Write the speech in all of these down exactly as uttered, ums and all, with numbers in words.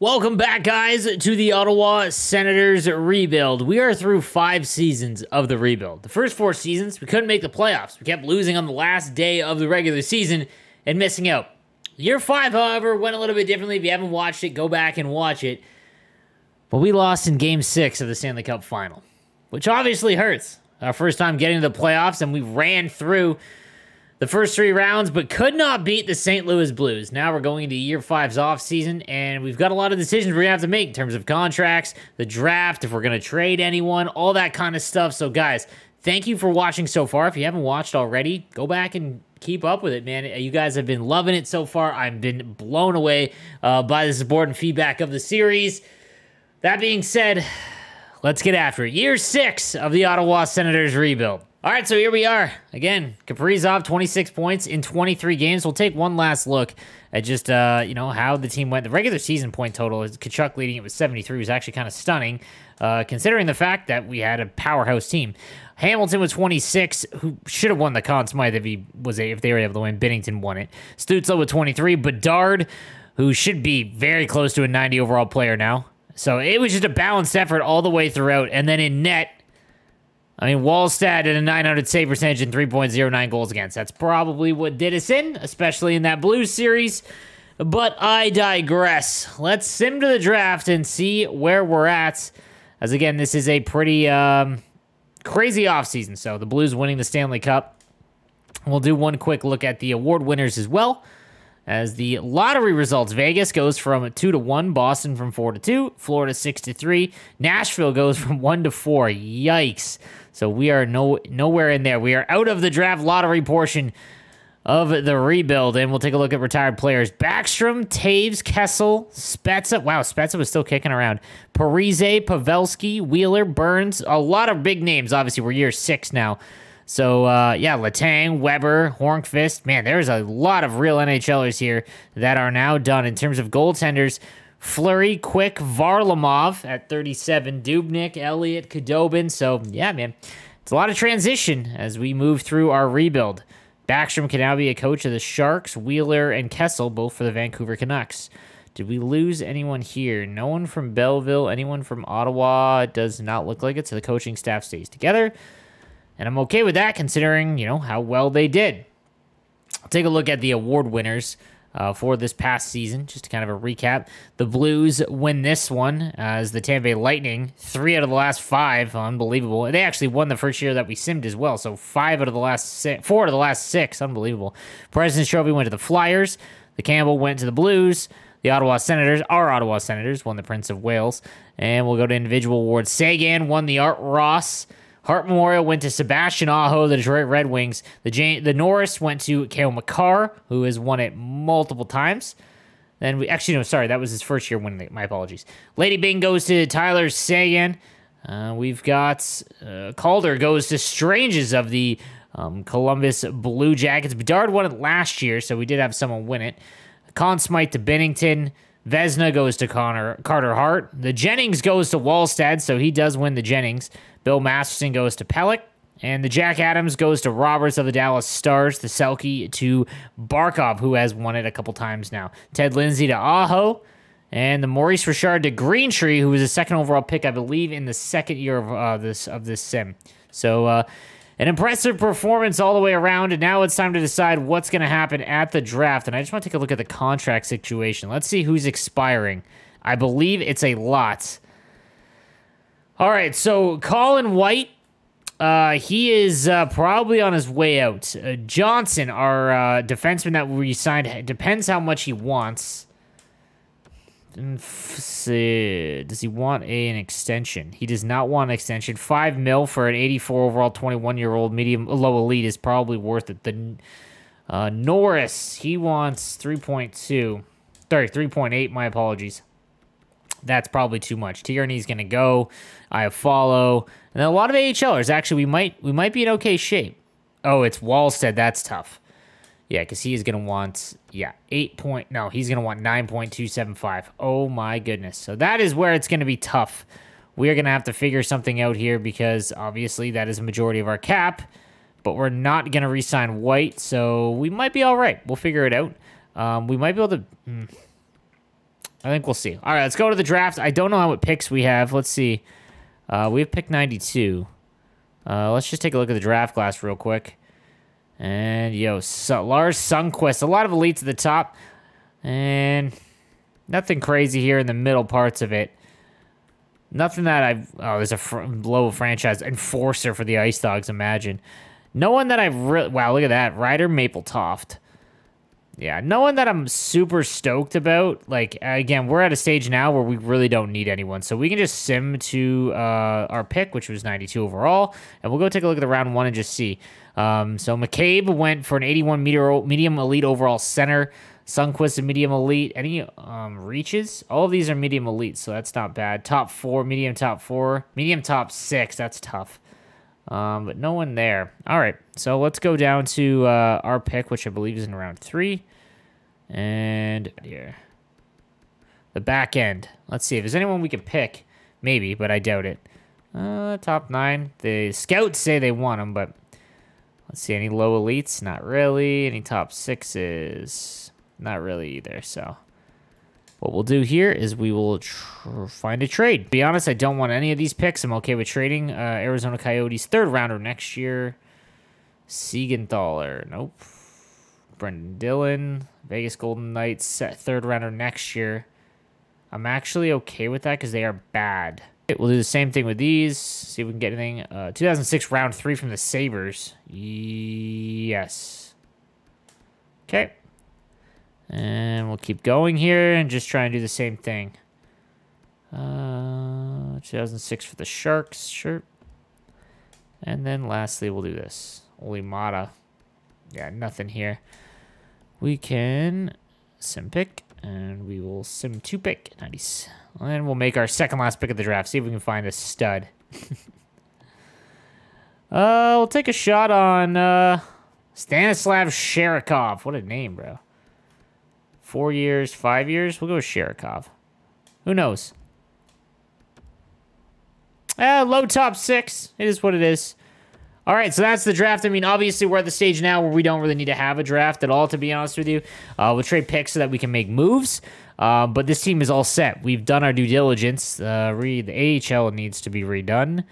Welcome back, guys, to the Ottawa Senators rebuild. We are through five seasons of the rebuild. The first four seasons, we couldn't make the playoffs. We kept losing on the last day of the regular season and missing out. Year five, however, went a little bit differently. If you haven't watched it, go back and watch it. But we lost in game six of the Stanley Cup Final, which obviously hurts. Our first time getting to the playoffs, and we ran through the first three rounds, but could not beat the Saint Louis Blues. Now we're going into year five's offseason, and we've got a lot of decisions we're going to have to make in terms of contracts, the draft, if we're going to trade anyone, all that kind of stuff. So, guys, thank you for watching so far. If you haven't watched already, go back and keep up with it, man. You guys have been loving it so far. I've been blown away uh, by the support and feedback of the series. That being said, let's get after it. Year six of the Ottawa Senators rebuild. All right, so here we are. Again, Kaprizov, twenty-six points in twenty-three games. We'll take one last look at just, uh, you know, how the team went. The regular season point total, Tkachuk leading it with seventy-three, was actually kind of stunning, uh, considering the fact that we had a powerhouse team. Hamilton with twenty-six, who should have won the Conn Smythe if he was a, if they were able to win. Binnington won it. Stützle with twenty-three. Bedard, who should be very close to a ninety overall player now. So it was just a balanced effort all the way throughout. And then in net, I mean, Wallstedt at a nine hundred save percentage and three point oh nine goals against. That's probably what did us in, especially in that Blues series. But I digress. Let's sim to the draft and see where we're at. As again, this is a pretty um, crazy offseason. So the Blues winning the Stanley Cup. We'll do one quick look at the award winners as well. As the lottery results, Vegas goes from two to one, Boston from four to two, Florida six to three, Nashville goes from one to four. Yikes! So we are no nowhere in there. We are out of the draft lottery portion of the rebuild, and we'll take a look at retired players: Backstrom, Taves, Kessel, Spezza. Wow, Spezza was still kicking around. Parise, Pavelski, Wheeler, Burns. A lot of big names. Obviously, we're year six now. So, uh, yeah, Letang, Weber, Hornqvist. Man, there's a lot of real N H Lers here that are now done. In terms of goaltenders, Fleury, Quick, Varlamov at thirty-seven, Dubnik, Elliott, Kudobin. So, yeah, man, it's a lot of transition as we move through our rebuild. Backstrom can now be a coach of the Sharks, Wheeler, and Kessel, both for the Vancouver Canucks. Did we lose anyone here? No one from Belleville, anyone from Ottawa? It does not look like it, so the coaching staff stays together. And I'm okay with that, considering, you know, how well they did. I'll take a look at the award winners uh, for this past season, just to kind of a recap. The Blues win this one uh, as the Tampa Bay Lightning. Three out of the last five. Unbelievable. And they actually won the first year that we simmed as well, so five out of the last six. Four out of the last six. Unbelievable. President's Trophy went to the Flyers. The Campbell went to the Blues. The Ottawa Senators, our Ottawa Senators, won the Prince of Wales. And we'll go to individual awards. Sagan won the Art Ross. Hart Memorial went to Sebastian Aho, the Detroit Red Wings. The Jan the Norris went to Kale McCarr, who has won it multiple times. Then we actually no, sorry, that was his first year winning. My apologies. Lady Bing goes to Tyler Sagan. Uh, we've got uh, Calder goes to Stranges of the um, Columbus Blue Jackets. Bedard won it last year, so we did have someone win it. Conn Smythe to Binnington. Vezina goes to Connor Carter Hart. The Jennings goes to Wallstedt, so he does win the Jennings. Bill Masterson goes to Pellick. And the Jack Adams goes to Roberts of the Dallas Stars. The Selke to Barkov, who has won it a couple times now. Ted Lindsay to Aho. And the Maurice Richard to Green Tree, who was the second overall pick, I believe, in the second year of uh, this of this sim. So, uh, an impressive performance all the way around, and now it's time to decide what's going to happen at the draft. And I just want to take a look at the contract situation. Let's see who's expiring. I believe it's a lot. All right, so Colin White, uh, he is uh, probably on his way out. Uh, Johnson, our uh, defenseman that we signed, depends how much he wants. Does he want a, an extension? He does not want an extension. Five mil for an eighty-four overall, twenty-one-year-old medium low elite is probably worth it. The uh, Norris, he wants three point two. Sorry, three point eight. My apologies. That's probably too much. Tierney's gonna go. I follow, and then a lot of A H Lers. Actually, we might we might be in okay shape. Oh, it's Wallstedt. That's tough. Yeah, because he is going to want, yeah, eight point, no, he's going to want nine point two seven five. Oh, my goodness. So that is where it's going to be tough. We are going to have to figure something out here because, obviously, that is a majority of our cap. But we're not going to re-sign White, so we might be all right. We'll figure it out. Um, we might be able to, mm, I think we'll see. All right, let's go to the draft. I don't know how what picks we have. Let's see. Uh, we have pick ninety-two. Uh, let's just take a look at the draft class real quick. And, yo, so Lars Sundqvist. A lot of elites at the top. And nothing crazy here in the middle parts of it. Nothing that I've... Oh, there's a fr low franchise enforcer for the Ice Dogs, imagine. No one that I've really... Wow, look at that. Ryder Mapletoft. Yeah, no one that I'm super stoked about. Like, again, we're at a stage now where we really don't need anyone. So we can just sim to uh, our pick, which was ninety-two overall. And we'll go take a look at the round one and just see. Um, so McCabe went for an eighty-one meter medium elite overall center. Sundqvist a medium elite. Any um, reaches? All of these are medium elite, so that's not bad. Top four, medium top four. Medium top six, that's tough. Um, but no one there. All right, so let's go down to uh, our pick, which I believe is in round three. And here. The back end. Let's see if there's anyone we can pick. Maybe, but I doubt it. Uh, top nine. The scouts say they want them, but let's see. Any low elites? Not really. Any top sixes? Not really either, so... What we'll do here is we will tr find a trade. To be honest, I don't want any of these picks. I'm okay with trading uh, Arizona Coyotes third rounder next year. Siegenthaler, nope. Brendan Dillon, Vegas Golden Knights set third rounder next year. I'm actually okay with that because they are bad. We'll do the same thing with these. See if we can get anything. Uh, two thousand six round three from the Sabres. Yes. Okay. And we'll keep going here and just try and do the same thing. Uh, two thousand six for the Sharks, sure. And then lastly, we'll do this. Olimata. Yeah, nothing here. We can sim pick, and we will sim to pick. Nice. And we'll make our second last pick of the draft. See if we can find a stud. uh, we'll take a shot on uh, Stanislav Sherikov. What a name, bro. Four years, five years. We'll go with Sherikov. Who knows? Uh, low top six. It is what it is. All right, so that's the draft. I mean, obviously, we're at the stage now where we don't really need to have a draft at all, to be honest with you. Uh, we'll trade picks so that we can make moves. Uh, but this team is all set. We've done our due diligence. Uh, re the A H L needs to be redone.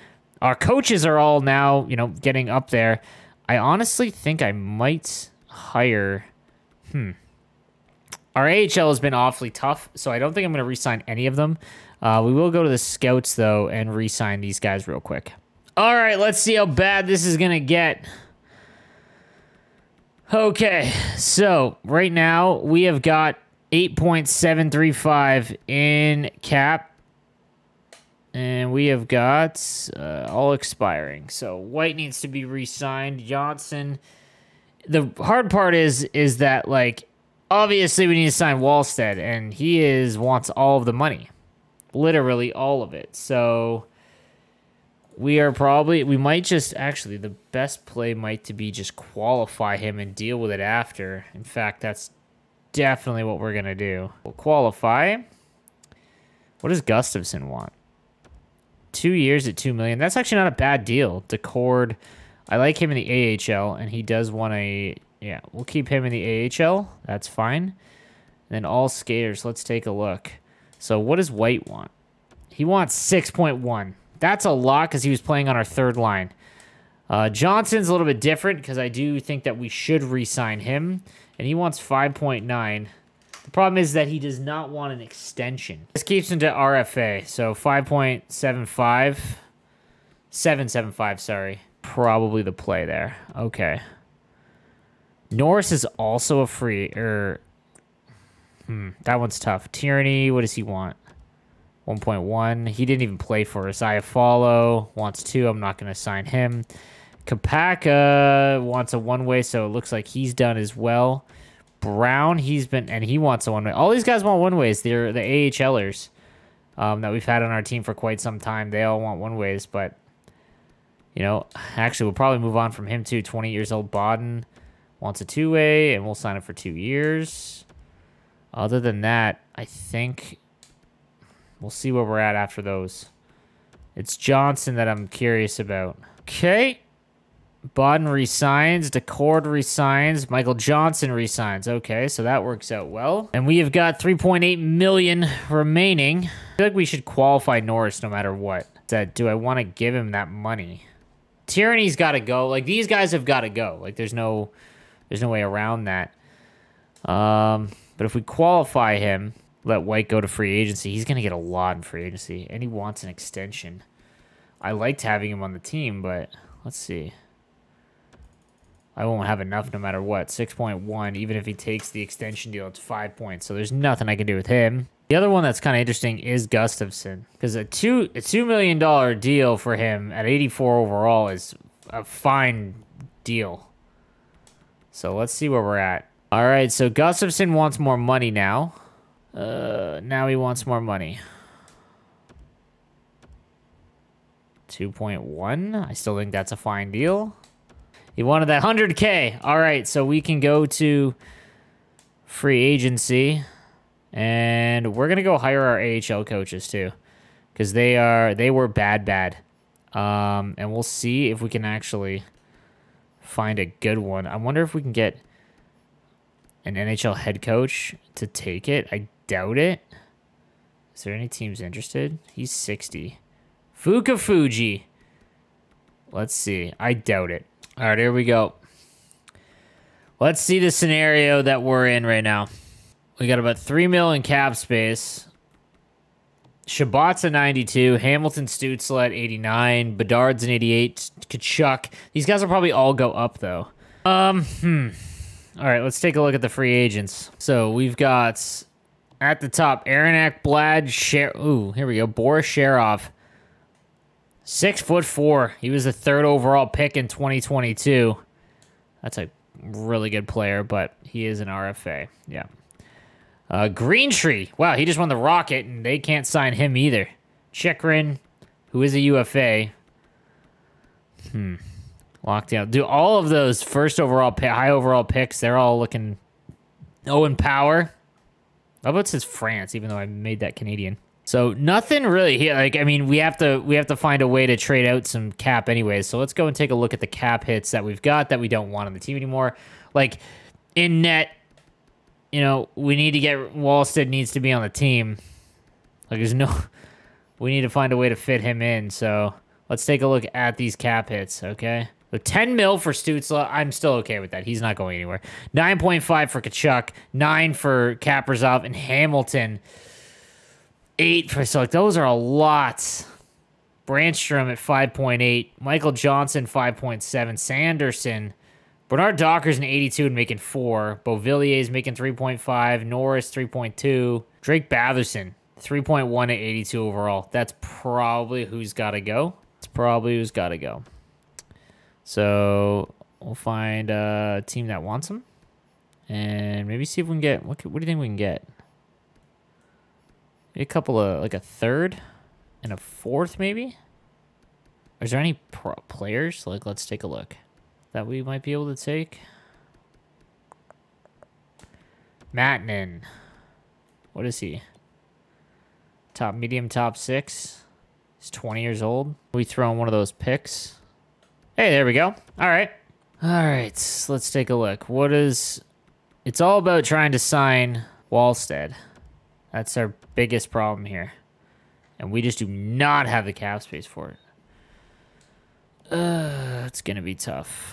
Our coaches are all now, you know, getting up there. I honestly think I might hire... Hmm. Our A H L has been awfully tough, so I don't think I'm going to re-sign any of them. Uh, we will go to the scouts, though, and re-sign these guys real quick. All right, let's see how bad this is going to get. Okay, so right now we have got eight point seven three five in cap. And we have got uh, all expiring. So White needs to be re-signed. Johnson. The hard part is, is that, like... Obviously, we need to sign Wallstedt, and he is wants all of the money. Literally all of it. So, we are probably... We might just... Actually, the best play might to be just qualify him and deal with it after. In fact, that's definitely what we're going to do. We'll qualify. What does Gustafsson want? Two years at two million dollars. That's actually not a bad deal. Decord. I like him in the A H L, and he does want a... Yeah, we'll keep him in the A H L. That's fine. And then all skaters, let's take a look. So what does White want? He wants six point one. That's a lot because he was playing on our third line. Uh, Johnson's a little bit different because I do think that we should re-sign him. And he wants five point nine. The problem is that he does not want an extension. This keeps him to R F A. So five point seven five. seven seven five, sorry. Probably the play there. Okay. Norris is also a free, or, hmm, that one's tough. Tierney, what does he want? one point one. He didn't even play for us. Iafallo wants two. I'm not going to sign him. Kapaka wants a one-way, so it looks like he's done as well. Brown, he's been, and he wants a one-way. All these guys want one-ways. They're the AHLers um, that we've had on our team for quite some time. They all want one-ways, but, you know, actually, we'll probably move on from him, too. twenty years old Bodden. Wants a two-way, and we'll sign it for two years. Other than that, I think we'll see where we're at after those. It's Johnson that I'm curious about. Okay. Bodden resigns. Decord resigns. Michael Johnson resigns. Okay, so that works out well. And we have got three point eight million remaining. I feel like we should qualify Norris no matter what. That, do I want to give him that money? Tierney's got to go. Like, these guys have got to go. Like, there's no, there's no way around that. Um, but if we qualify him, let White go to free agency. He's going to get a lot in free agency, and he wants an extension. I liked having him on the team, but let's see. I won't have enough no matter what. six point one, even if he takes the extension deal, it's five points. So there's nothing I can do with him. The other one that's kind of interesting is Gustafson, because a two a two million dollar deal for him at eighty-four overall is a fine deal. So let's see where we're at. All right, so Gustafson wants more money now. Uh, now he wants more money. two point one. I still think that's a fine deal. He wanted that one hundred K. All right, so we can go to free agency. And we're going to go hire our A H L coaches too, because they are they were bad, bad. Um, and we'll see if we can actually find a good one. I wonder if we can get an N H L head coach to take it. I doubt it. Is there any teams interested? He's sixty. Fukafuji. Let's see. I doubt it. All right, here we go. Let's see the scenario that we're in right now. We got about three mil in cap space. Shabbat's a ninety-two. Hamilton, Stützle at eighty-nine. Bedard's an eighty-eight. Tkachuk. These guys will probably all go up, though. Um, hmm. All right, let's take a look at the free agents. So we've got, at the top, Aronak, Blad, Sher... Ooh, here we go. Boris Sherov. Six foot four. He was the third overall pick in twenty twenty-two. That's a really good player, but he is an R F A. Yeah. Uh, Green Tree. Wow, he just won the Rocket, and they can't sign him either. Chikrin, who is a U F A. Hmm. Lockdown. Do all of those first overall, high overall picks, they're all looking... Owen Power. How about it says France, even though I made that Canadian. So nothing really here. Like, I mean, we have to we have to find a way to trade out some cap anyways. So let's go and take a look at the cap hits that we've got that we don't want on the team anymore. Like, in net... You know, we need to get... Wallstedt needs to be on the team. Like, there's no... We need to find a way to fit him in, so... Let's take a look at these cap hits, okay? So, ten mil for Stützle. I'm still okay with that. He's not going anywhere. nine point five for Tkachuk. nine for Kaprizov and Hamilton. eight for... So, like, those are a lot. Brandstrom at five point eight. Michael Johnson, five point seven. Sanderson... Bernard Docker's an eighty-two and making four. Beauvillier's making three point five. Norris, three point two. Drake Batherson, three point one at eighty-two overall. That's probably who's got to go. It's probably who's got to go. So we'll find a team that wants him. And maybe see if we can get... What, what do you think we can get? Maybe a couple of... Like a third and a fourth, maybe? Is there any pro players? Like, let's take a look. That we might be able to take. Matanen. What is he? Top medium, top six. He's twenty years old. We throw in one of those picks. Hey, there we go. All right. All right. So let's take a look. What is... It's all about trying to sign Wallstedt. That's our biggest problem here. And we just do not have the cap space for it. Uh, it's going to be tough.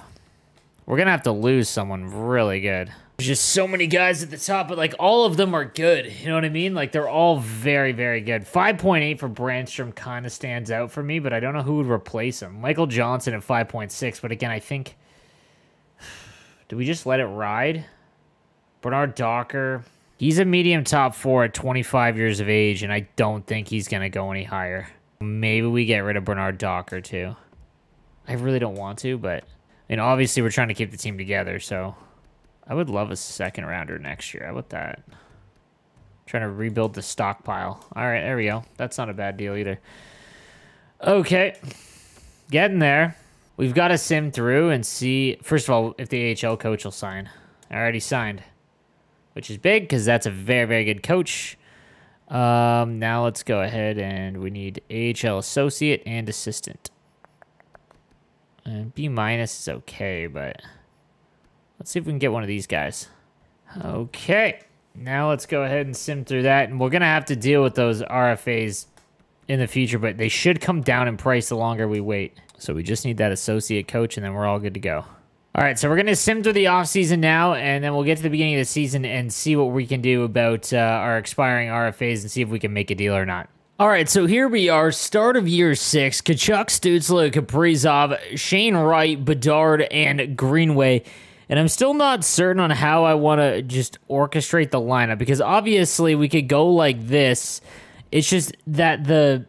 We're going to have to lose someone really good. There's just so many guys at the top, but, like, all of them are good. You know what I mean? Like, they're all very, very good. five point eight for Brandstrom kind of stands out for me, but I don't know who would replace him. Michael Johnson at five point six, but, again, I think... Do we just let it ride? Bernard Docker. He's a medium top four at twenty-five years of age, and I don't think he's going to go any higher. Maybe we get rid of Bernard Docker, too. I really don't want to, but... And obviously, we're trying to keep the team together, so... I would love a second rounder next year. How about that? I'm trying to rebuild the stockpile. All right, there we go. That's not a bad deal either. Okay. Getting there. We've got to sim through and see... First of all, if the A H L coach will sign. I already signed. Which is big, because that's a very, very good coach. Um, now, let's go ahead and we need A H L associate and assistant. And B minus is okay, but let's see if we can get one of these guys. Okay, now let's go ahead and sim through that. And we're going to have to deal with those R F As in the future, but they should come down in price the longer we wait. So we just need that associate coach, and then we're all good to go. All right, so we're going to sim through the offseason now, and then we'll get to the beginning of the season and see what we can do about uh, our expiring R F As and see if we can make a deal or not. All right, so here we are, start of year six. Tkachuk, Stützle, Kaprizov, Shane Wright, Bedard, and Greenway. And I'm still not certain on how I want to just orchestrate the lineup, because obviously we could go like this. It's just that the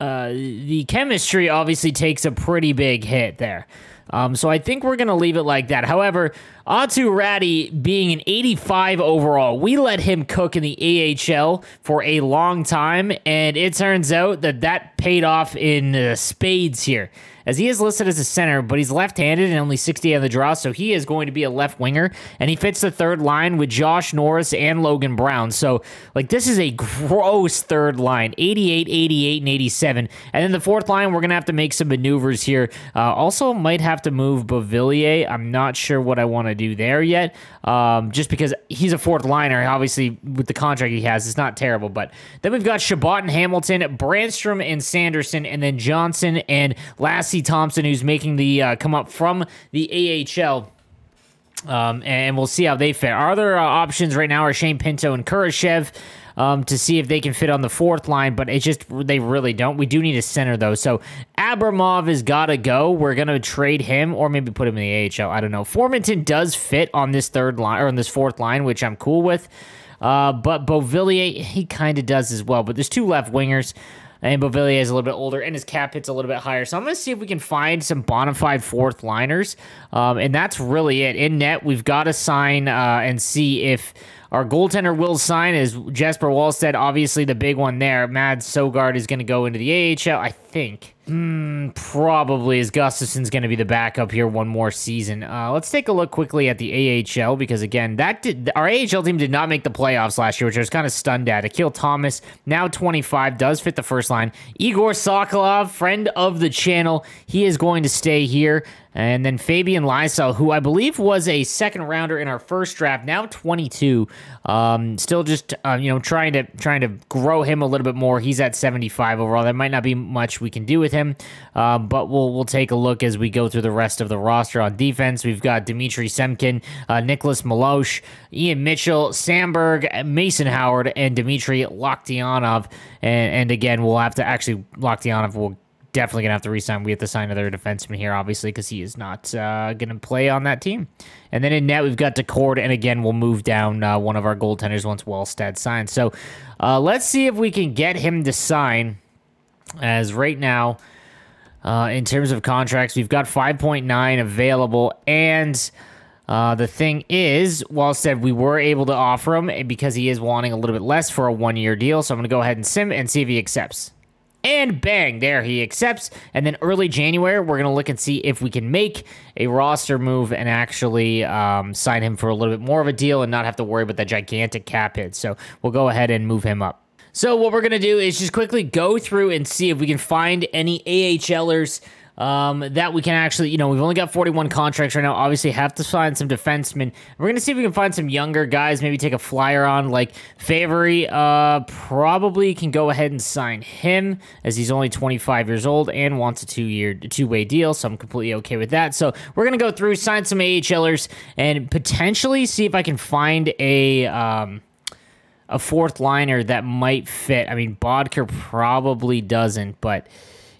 uh, the chemistry obviously takes a pretty big hit there. Um, so I think we're going to leave it like that. However, Atu Ratty being an eighty-five overall, we let him cook in the A H L for a long time, and it turns out that that paid off in uh, spades here, as he is listed as a center, but he's left-handed and only sixty on the draw, so he is going to be a left winger, and he fits the third line with Josh Norris and Logan Brown. So, like, this is a gross third line, eighty-eight, eighty-eight, and eighty-seven. And then the fourth line, we're going to have to make some maneuvers here. Uh, also, might have to move Beauvillier. I'm not sure what I want to do there yet, um, just because he's a fourth liner. Obviously, with the contract he has, it's not terrible, but then we've got Shabbat and Hamilton, Brandstrom and Sanderson, and then Johnson and Lassie Thompson, who's making the uh, come up from the A H L, um, and we'll see how they fit. Our other uh, options right now are Shane Pinto and Kurashev, um, to see if they can fit on the fourth line, but it's just they really don't. We do need a center, though, so Abramov has got to go. We're going to trade him or maybe put him in the A H L. I don't know. Formanton does fit on this third line, or on this fourth line, which I'm cool with, uh, but Beauvillier, he kind of does as well, but there's two left wingers. And Beauvillier is a little bit older, and his cap hit's a little bit higher. So I'm going to see if we can find some bona fide fourth liners. Um, and that's really it. In net, we've got to sign uh, and see if our goaltender will sign. Is Jesper Wallstedt, obviously the big one there. Mads Sogard is going to go into the A H L, I think. Mm, probably, as Gustafsson's going to be the backup here one more season. Uh, let's take a look quickly at the A H L, because again, that did, our A H L team did not make the playoffs last year, which I was kind of stunned at. Akil Thomas, now twenty-five, does fit the first line. Igor Sokolov, friend of the channel, he is going to stay here. And then Fabian Lysell, who I believe was a second rounder in our first draft, now twenty-two. Um, still just uh, you know trying to trying to grow him a little bit more. He's at seventy-five overall. There might not be much we can do with him, uh, but we'll we'll take a look as we go through the rest of the roster. On defense, we've got Dmitry Semkin, uh, Nicholas Melosh, Ian Mitchell, Sandberg, Mason Howard, and Dmitry Loktionov. And, and again, we'll have to actually Loktionov will. Definitely gonna have to resign. We have to sign another defenseman here, obviously, because he is not uh, gonna play on that team. And then in net, we've got Decord, and again, we'll move down uh, one of our goaltenders once Wallstedt signs. So uh, let's see if we can get him to sign. As right now, uh, in terms of contracts, we've got five point nine available, and uh, the thing is, Wallstedt, we were able to offer him because he is wanting a little bit less for a one-year deal. So I'm gonna go ahead and sim and see if he accepts. And bang, there he accepts. And then early January, we're going to look and see if we can make a roster move and actually um, sign him for a little bit more of a deal and not have to worry about that gigantic cap hit. So we'll go ahead and move him up. So what we're going to do is just quickly go through and see if we can find any A H Lers Um, that we can actually, you know, we've only got forty-one contracts right now. Obviously have to find some defensemen. We're going to see if we can find some younger guys, maybe take a flyer on, like Favory, uh, probably can go ahead and sign him, as he's only twenty-five years old and wants a two-year, two-way deal, so I'm completely okay with that. So we're going to go through, sign some A H Lers, and potentially see if I can find a, um, a fourth liner that might fit. I mean, Bodker probably doesn't, but...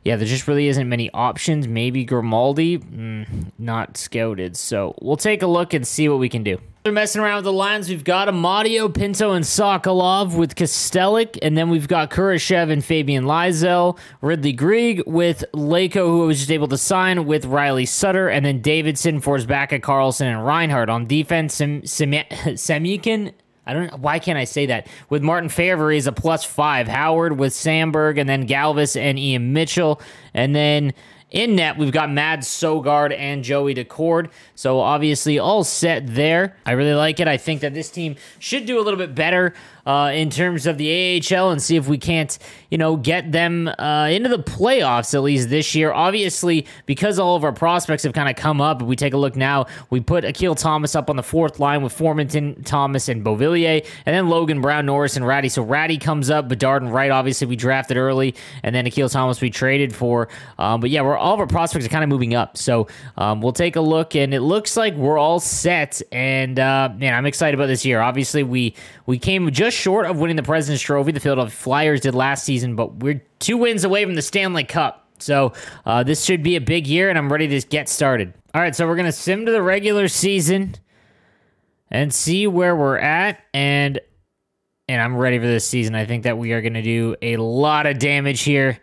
yeah, there just really isn't many options. Maybe Grimaldi, mm, not scouted. So we'll take a look and see what we can do. They're messing around with the lines. We've got Amadio, Pinto, and Sokolov with Kostelic, and then we've got Kurashev and Fabian Lysell, Ridley Grieg with Lako, who I was just able to sign, with Riley Sutter, and then Davidson, Forsbacka, Carlson, and Reinhardt. On defense, Sem Sem Semyukin. I don't. Why can't I say that? With Martin Favory is a plus five. Howard with Sandberg, and then Galvis and Ian Mitchell, and then In net, we've got Mads Sogard and Joey Decord. So obviously all set there. I really like it. I think that this team should do a little bit better uh, in terms of the A H L and see if we can't, you know, get them uh, into the playoffs at least this year. Obviously, because all of our prospects have kind of come up, if we take a look now, we put Akil Thomas up on the fourth line with Formanton, Thomas, and Beauvillier, and then Logan Brown, Norris, and Ratty. So Ratty comes up, Bedard and Wright, obviously, we drafted early, and then Akil Thomas we traded for. Um, but yeah, we're all of our prospects are kind of moving up. So um, we'll take a look, and it looks like we're all set. And uh, man, I'm excited about this year. Obviously, we we came just short of winning the President's Trophy. The Philadelphia Flyers did last season, but we're two wins away from the Stanley Cup. So uh, this should be a big year, and I'm ready to get started. All right, so we're going to sim to the regular season and see where we're at. And, and I'm ready for this season. I think that we are going to do a lot of damage here,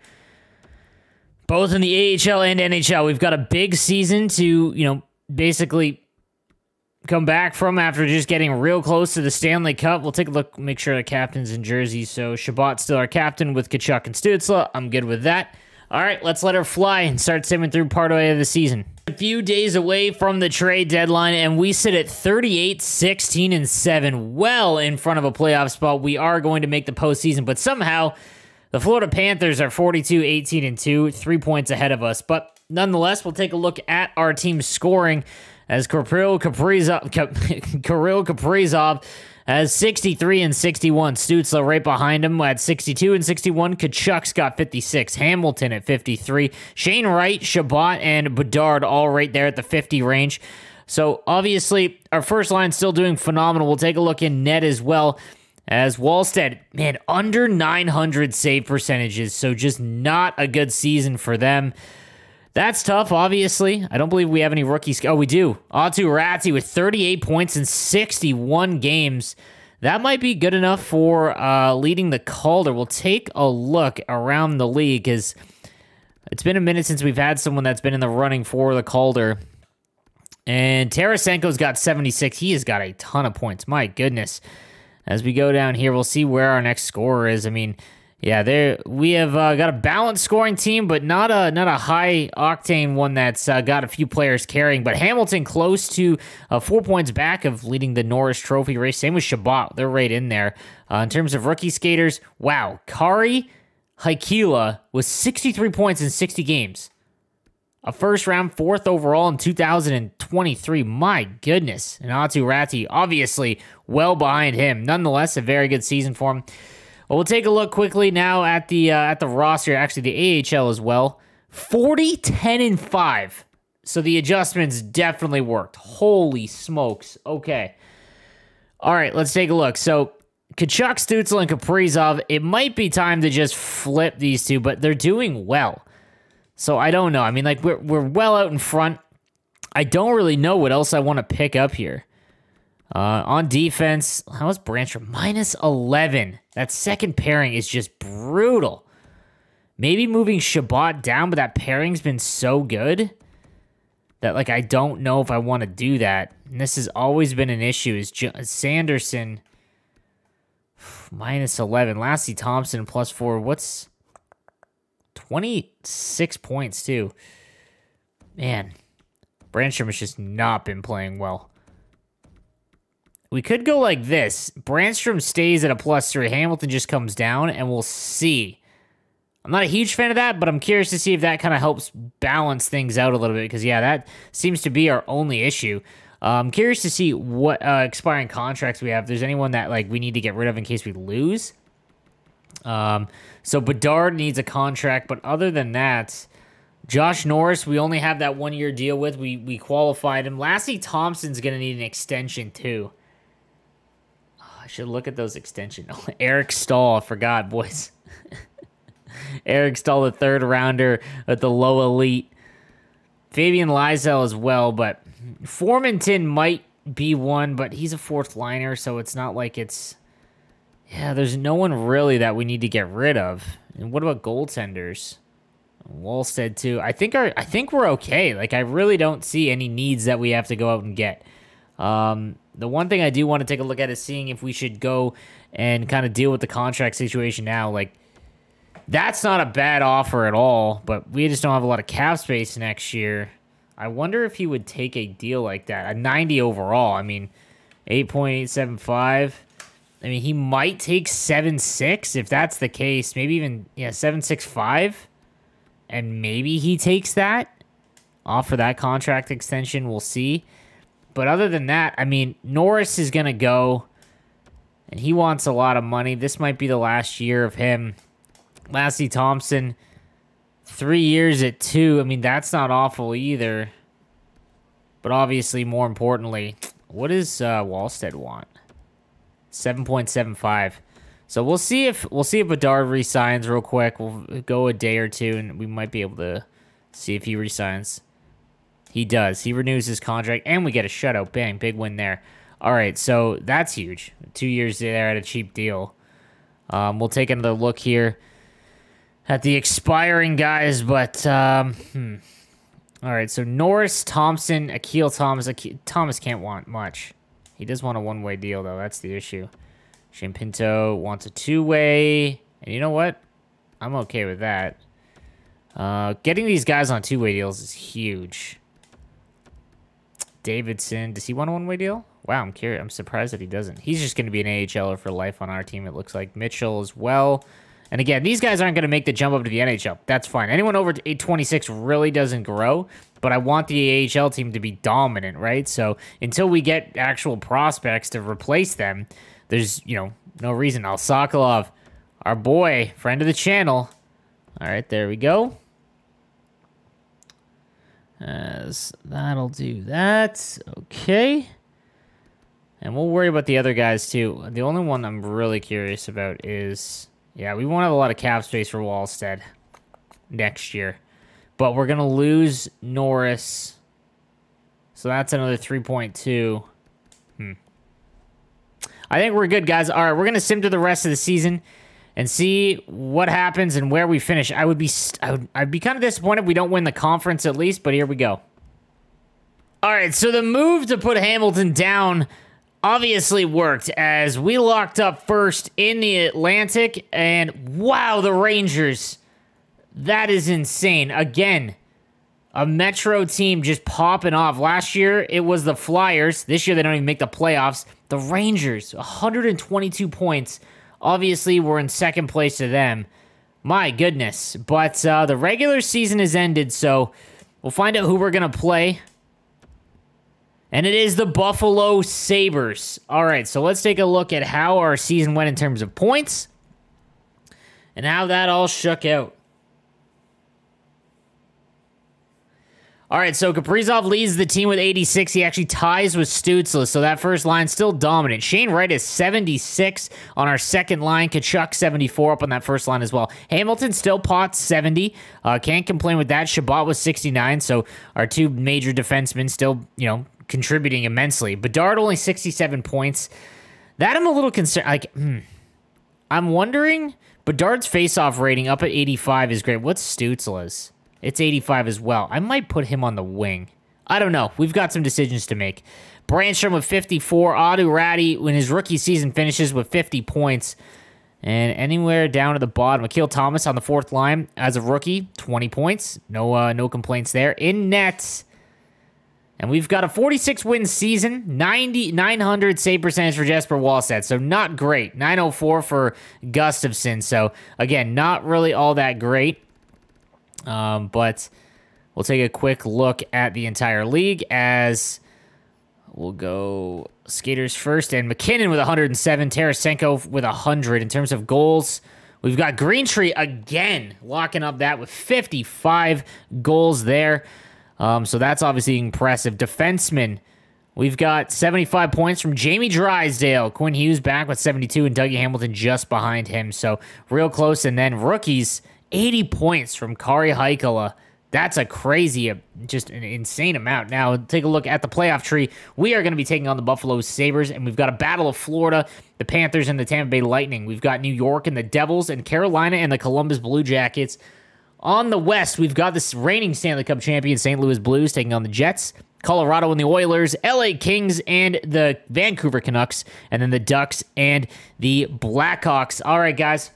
both in the A H L and N H L. We've got a big season to, you know, basically come back from after just getting real close to the Stanley Cup. We'll take a look, make sure the captain's in jersey. So Shabbat's still our captain with Tkachuk and Stützle. I'm good with that. All right, let's let her fly and start simming through part way of the season. A few days away from the trade deadline, and we sit at thirty-eight, sixteen, and seven, well in front of a playoff spot. We are going to make the postseason, but somehow the Florida Panthers are forty-two, eighteen, and two, three points ahead of us. But nonetheless, we'll take a look at our team scoring as Kirill Kaprizov, Kirill Kaprizov has sixty-three and sixty-one. Stützle right behind him at sixty-two and sixty-one. Tkachuk's got fifty-six. Hamilton at fifty-three. Shane Wright, Shabbat, and Bedard all right there at the fifty range. So obviously, our first line still doing phenomenal. We'll take a look in net as well as Wallstedt, man, under nine hundred save percentages. So just not a good season for them. That's tough, obviously. I don't believe we have any rookies. Oh, we do. Atu Ratsi with thirty-eight points in sixty-one games. That might be good enough for uh, leading the Calder. We'll take a look around the league, as it's been a minute since we've had someone that's been in the running for the Calder. And Tarasenko's got seventy-six. He has got a ton of points. My goodness. As we go down here, we'll see where our next scorer is. I mean, yeah, there we have uh, got a balanced scoring team, but not a not a high octane one that's uh, got a few players carrying. But Hamilton close to uh, four points back of leading the Norris Trophy race. Same with Shabbat, they're right in there. Uh, in terms of rookie skaters, wow, Kari Haikila was sixty-three points in sixty games, a first round fourth overall in two thousand twenty-three. My goodness, and Atu Ratty obviously well behind him. Nonetheless, a very good season for him. Well, we'll take a look quickly now at the uh, at the roster, actually the A H L as well. forty, ten, and five. So the adjustments definitely worked. Holy smokes. Okay. All right, let's take a look. So Tkachuk, Stützle, and Kaprizov, it might be time to just flip these two, but they're doing well. So I don't know. I mean, like, we're, we're well out in front. I don't really know what else I want to pick up here. Uh, on defense, how is Branstrom? Minus eleven. That second pairing is just brutal. Maybe moving Shabbat down, but that pairing's been so good that, like, I don't know if I want to do that. And this has always been an issue. Is J Sanderson minus eleven. Lassie Thompson plus four. What's twenty-six points, too? Man, Branstrom has just not been playing well. We could go like this. Branstrom stays at a plus three. Hamilton just comes down, and we'll see. I'm not a huge fan of that, but I'm curious to see if that kind of helps balance things out a little bit, because, yeah, that seems to be our only issue. Uh, I'm curious to see what uh, expiring contracts we have. If there's anyone that, like, we need to get rid of in case we lose. Um, so Bedard needs a contract, but other than that, Josh Norris, we only have that one-year deal with. We, we qualified him. Lassie Thompson's going to need an extension, too. I should look at those extensions. Oh, Eric Stahl, I forgot, boys. Eric Stahl, the third rounder at the low elite. Fabian Lysell as well, but Formanton might be one, but he's a fourth liner, so it's not like it's... Yeah, there's no one really that we need to get rid of. And what about goaltenders? Wallstedt too. I think our, I think we're okay. Like, I really don't see any needs that we have to go out and get. Um... The one thing I do want to take a look at is seeing if we should go and kind of deal with the contract situation now. Like, That's not a bad offer at all, but we just don't have a lot of cap space next year. I wonder if he would take a deal like that. A ninety overall. I mean, eight point eight seven five. I mean, he might take seven six if that's the case. Maybe even, yeah, seven six five. And maybe he takes that. Offer that contract extension. We'll see. But other than that, I mean, Norris is going to go. And he wants a lot of money. This might be the last year of him. Lassie Thompson, three years at two. I mean, that's not awful either. But obviously, more importantly, what does uh, Wallstedt want? seven point seven five. So we'll see if we'll see if Bedard resigns real quick. We'll go a day or two, and we might be able to see if he resigns. He does. He renews his contract, and we get a shutout. Bang, big win there. All right, so that's huge. Two years there at a cheap deal. Um, we'll take another look here at the expiring guys, but um, hmm. All right, so Norris, Thompson, Akil Thomas. Akil, Thomas can't want much. He does want a one-way deal, though. That's the issue. Shane Pinto wants a two-way, and you know what? I'm okay with that. Uh, getting these guys on two-way deals is huge. Davidson, does he want a one-way deal? Wow, I'm curious. I'm surprised that he doesn't. He's just going to be an AHLer for life on our team, it looks like. Mitchell as well. And again, these guys aren't going to make the jump up to the N H L. That's fine. Anyone over eight twenty-six really doesn't grow, but I want the A H L team to be dominant, right? So until we get actual prospects to replace them, there's, you know, no reason. Al Sokolov, our boy, friend of the channel. All right, there we go. Uh, so that'll do that. Okay. And we'll worry about the other guys, too. The only one I'm really curious about is... yeah, we won't have a lot of cap space for Wallstedt next year. But we're going to lose Norris. So that's another three point two. Hmm. I think we're good, guys. All right, we're going to sim to the rest of the season and see what happens and where we finish. I would be I would, I'd be kind of disappointed if we don't win the conference at least, but here we go. All right, so the move to put Hamilton down obviously worked as we locked up first in the Atlantic, and wow, the Rangers. That is insane. Again, a Metro team just popping off. Last year, it was the Flyers. This year, they don't even make the playoffs. The Rangers, one hundred twenty-two points. Obviously, we're in second place to them. My goodness. But uh, the regular season has ended, so we'll find out who we're going to play. And it is the Buffalo Sabres. All right, so let's take a look at how our season went in terms of points and how that all shook out. All right, so Kaprizov leads the team with eighty-six. He actually ties with Stützle, so that first line still dominant. Shane Wright is seventy-six on our second line. Tkachuk, seventy-four up on that first line as well. Hamilton still pots seventy. Uh, can't complain with that. Shabbat was sixty-nine, so our two major defensemen still, you know, contributing immensely. Bedard only sixty-seven points. That I'm a little concerned. Like, hmm. I'm wondering. Bedard's face-off rating up at eighty-five is great. What's Stützle's? It's eighty-five as well. I might put him on the wing. I don't know. We've got some decisions to make. Brandstrom with fifty-four. Adu Ratty, when his rookie season finishes, with fifty points. And anywhere down at the bottom, Akil Thomas on the fourth line as a rookie, twenty points. No, uh, no complaints there. In nets. And we've got a forty-six win season, ninety, nine hundred save percentage for Jesper Wallstedt, so not great. nine oh four for Gustafson, so again, not really all that great. Um, but we'll take a quick look at the entire league as we'll go skaters first. And McKinnon with one hundred seven, Tarasenko with one hundred. In terms of goals, we've got Green Tree again locking up that with fifty-five goals there. Um, so that's obviously impressive. Defenseman, we've got seventy-five points from Jamie Drysdale. Quinn Hughes back with seventy-two, and Dougie Hamilton just behind him. So real close. And then rookies, eighty points from Kari Haikala. That's a crazy, uh, just an insane amount. Now, take a look at the playoff tree. We are going to be taking on the Buffalo Sabres, and we've got a battle of Florida, the Panthers, and the Tampa Bay Lightning. We've got New York and the Devils, and Carolina and the Columbus Blue Jackets. On the West, we've got this reigning Stanley Cup champion, Saint Louis Blues, taking on the Jets, Colorado and the Oilers, L A Kings and the Vancouver Canucks, and then the Ducks and the Blackhawks. All right, guys,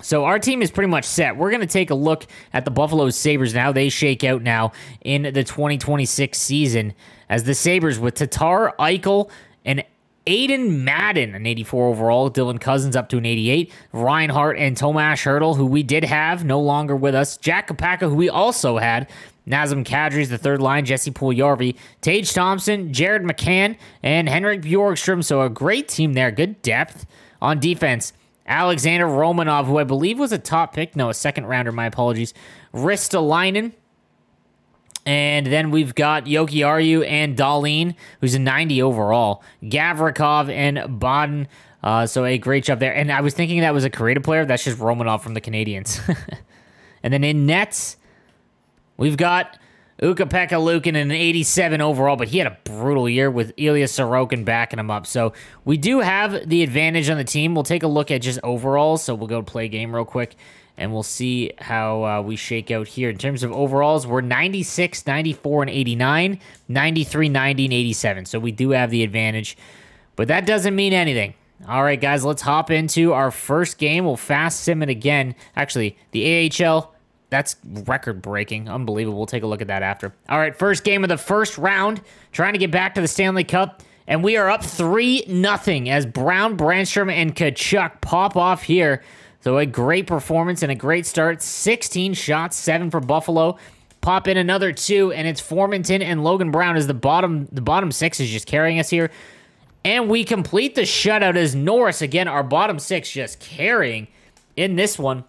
So our team is pretty much set. We're going to take a look at the Buffalo Sabres and how they shake out now in the twenty twenty-six season, as the Sabres with Tatar, Eichel, and Aiden Madden, an eighty-four overall. Dylan Cousins up to an eighty-eight. Reinhardt and Tomas Hertl, who we did have, no longer with us. Jack Kopacka, who we also had. Nazem Kadri's the third line. Jesse Puljujarvi, Tage Thompson, Jared McCann, and Henrik Bjorkstrom. So a great team there. Good depth on defense. Alexander Romanov, who I believe was a top pick. No, a second rounder. My apologies. Ristolainen. And then we've got Yoki Arju and Dahlin, who's a ninety overall. Gavrikov and Baden. Uh, so a great job there. And I was thinking that was a Karita player. That's just Romanov from the Canadiens. And then in nets, we've got Ukko-Pekka Luukkonen, an eighty-seven overall, but he had a brutal year with Ilya Sorokin backing him up. So we do have the advantage on the team. We'll take a look at just overalls. So we'll go play a game real quick, and we'll see how uh, we shake out here. In terms of overalls, we're ninety-six, ninety-four, and eighty-nine, ninety-three, ninety, and eighty-seven. So we do have the advantage, but that doesn't mean anything. All right, guys, let's hop into our first game. We'll fast sim it again. Actually, the A H L... that's record-breaking. Unbelievable. We'll take a look at that after. All right, first game of the first round. Trying to get back to the Stanley Cup. And we are up three nothing as Brown, Brandstrom, and Tkachuk pop off here. So a great performance and a great start. sixteen shots, seven for Buffalo. Pop in another two, and it's Formanton and Logan Brown as the bottom, the bottom six is just carrying us here. And we complete the shutout as Norris, again, our bottom six just carrying in this one.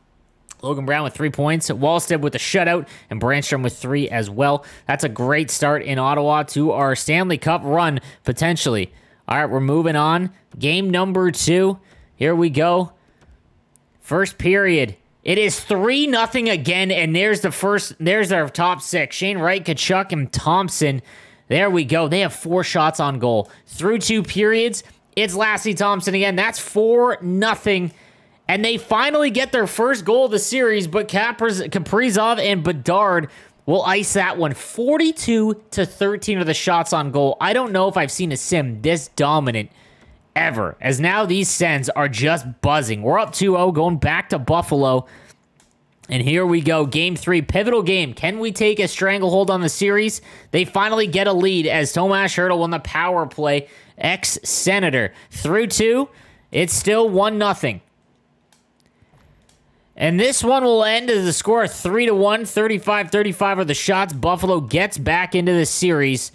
Logan Brown with three points, Wallstedt with a shutout, and Brandstrom with three as well. That's a great start in Ottawa to our Stanley Cup run, potentially. All right, we're moving on. Game number two. Here we go. First period. It is three nothing again, and there's the first. There's our top six. Shane Wright, Tkachuk, and Thompson. There we go. They have four shots on goal. Through two periods, it's Lassie Thompson again. That's four nothing. And they finally get their first goal of the series, but Kapriz Kaprizov and Bedard will ice that one. forty-two to thirteen are the shots on goal. I don't know if I've seen a sim this dominant ever, as now these sends are just buzzing. We're up two oh, going back to Buffalo. And here we go, game three, pivotal game. Can we take a stranglehold on the series? They finally get a lead as Tomas Hertl won the power play. Ex-Senator. Through two, it's still one nothing. And this one will end as the score three to one, thirty-five thirty-five are the shots. Buffalo gets back into the series.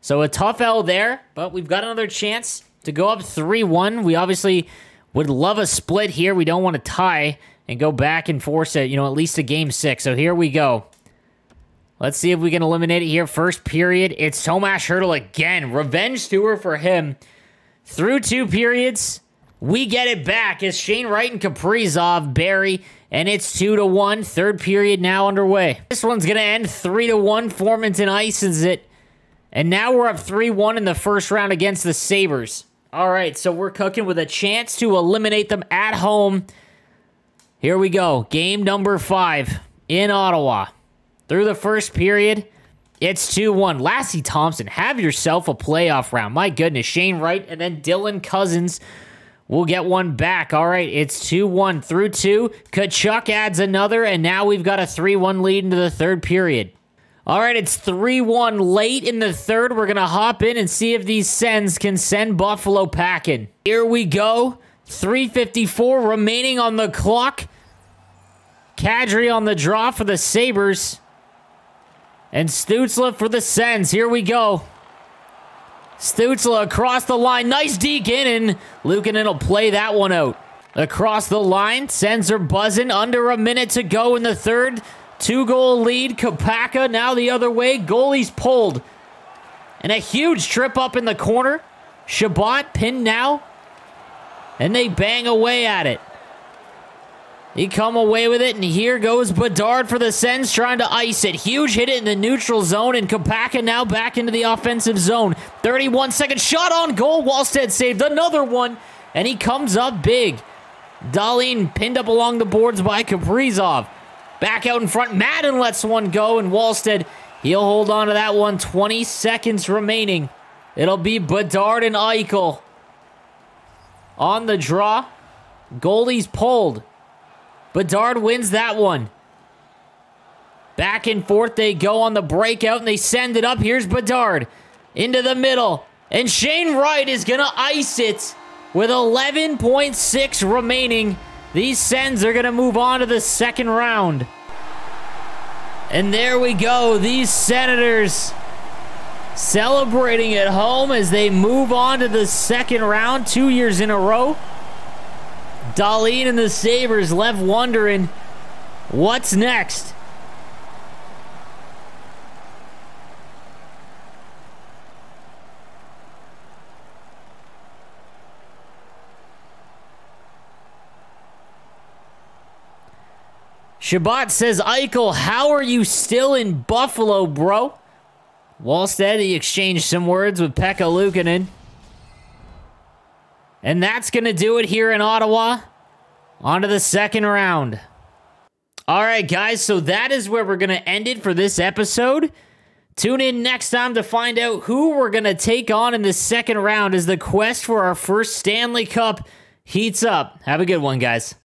So a tough L there, but we've got another chance to go up three one. We obviously would love a split here. We don't want to tie and go back and forth at, you know, at least a game six. So here we go. Let's see if we can eliminate it here. First period, it's Tomas Hertl again. Revenge tour for him. Through two periods, we get it back. It's Shane Wright and Kaprizov, Barry... and it's two to one. Third period now underway. This one's going to end three to one. Formanton ices it. And now we're up three one in the first round against the Sabres. All right, so we're cooking with a chance to eliminate them at home. Here we go. Game number five in Ottawa. Through the first period, it's two one. Lassie Thompson, have yourself a playoff round. My goodness, Shane Wright and then Dylan Cousins. We'll get one back. All right, it's two one through two. Tkachuk adds another, and now we've got a three one lead into the third period. All right, it's three one late in the third. We're going to hop in and see if these sends can send Buffalo packing. Here we go. three fifty-four remaining on the clock. Kadri on the draw for the Sabres. And Stützle for the Sens. Here we go. Stützle across the line. Nice deke in, and Luukkonen will play that one out. Across the line. Sens are buzzing. Under a minute to go in the third. Two-goal lead. Kopacka now the other way. Goalie's pulled. And a huge trip up in the corner. Shabbat pinned now. And they bang away at it. He come away with it, and here goes Bedard for the Sens, trying to ice it. Huge hit it in the neutral zone, and Kopacka now back into the offensive zone. thirty-one second shot on goal. Wallstedt saved another one, and he comes up big. Dahlin pinned up along the boards by Kaprizov. Back out in front. Madden lets one go, and Wallstedt, he'll hold on to that one. twenty seconds remaining. It'll be Bedard and Eichel on the draw. Goalie's pulled. Bedard wins that one. Back and forth they go on the breakout, and they send it up. Here's Bedard into the middle. And Shane Wright is going to ice it with eleven point six remaining. These Sens are going to move on to the second round. And there we go. These Senators celebrating at home as they move on to the second round two years in a row. Dahlin and the Sabres left wondering what's next. Shabbat says, Eichel, how are you still in Buffalo, bro? Wallstedt, he exchanged some words with Pekka Luukkonen. And that's going to do it here in Ottawa. On to the second round. All right, guys, so that is where we're going to end it for this episode. Tune in next time to find out who we're going to take on in the second round as the quest for our first Stanley Cup heats up. Have a good one, guys.